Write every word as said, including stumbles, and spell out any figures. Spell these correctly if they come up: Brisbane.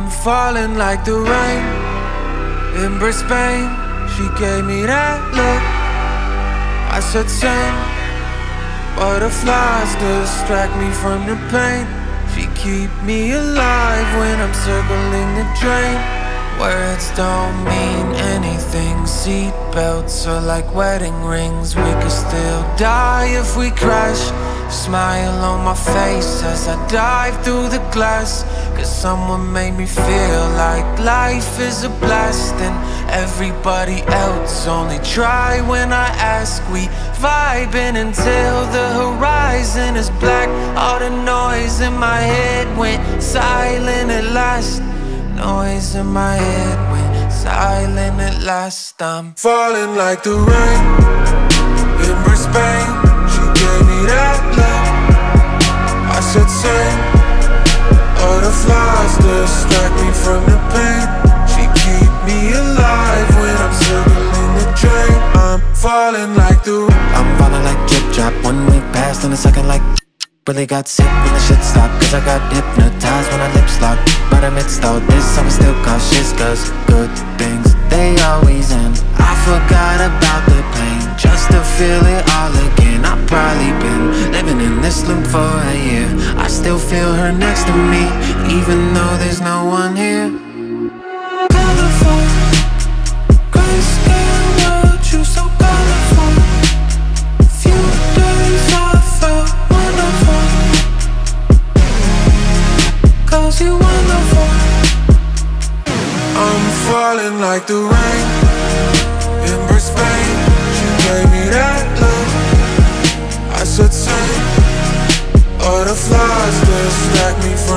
I'm falling like the rain in Brisbane. She gave me that look. I said same. Butterflies distract me from the pain. She keep me alive when I'm circling the drain. Words don't mean anything. Seatbelts are like wedding rings. We could still die if we crash. Smile on my face as I dive through the glass, cause someone made me feel like life is a blast, and everybody else only try when I ask. We vibing until the horizon is black. All the noise in my head went silent at last. Noise in my head went silent at last. I'm falling like the rain in Brisbane. She gave me that. I said same. Butterflies distract me from the pain. She keep me alive when I'm circling the drain. I'm falling like the I'm falling like drip drop. One week passed in a second like really got sick when the shit stopped. Cause I got hypnotized when I lips locked. But amidst all this I'm still cautious, cause good things they always end. I forgot about the pain just to feel it all again. I've probably been living in this loop for a year. I still feel her next to me, even though there's no one here. Colorful, grayscale world, you so colorful. Few days I felt wonderful, cause you're wonderful. I'm falling like the rain in Brisbane. She gave me that love. I said same. Butterflies distract me from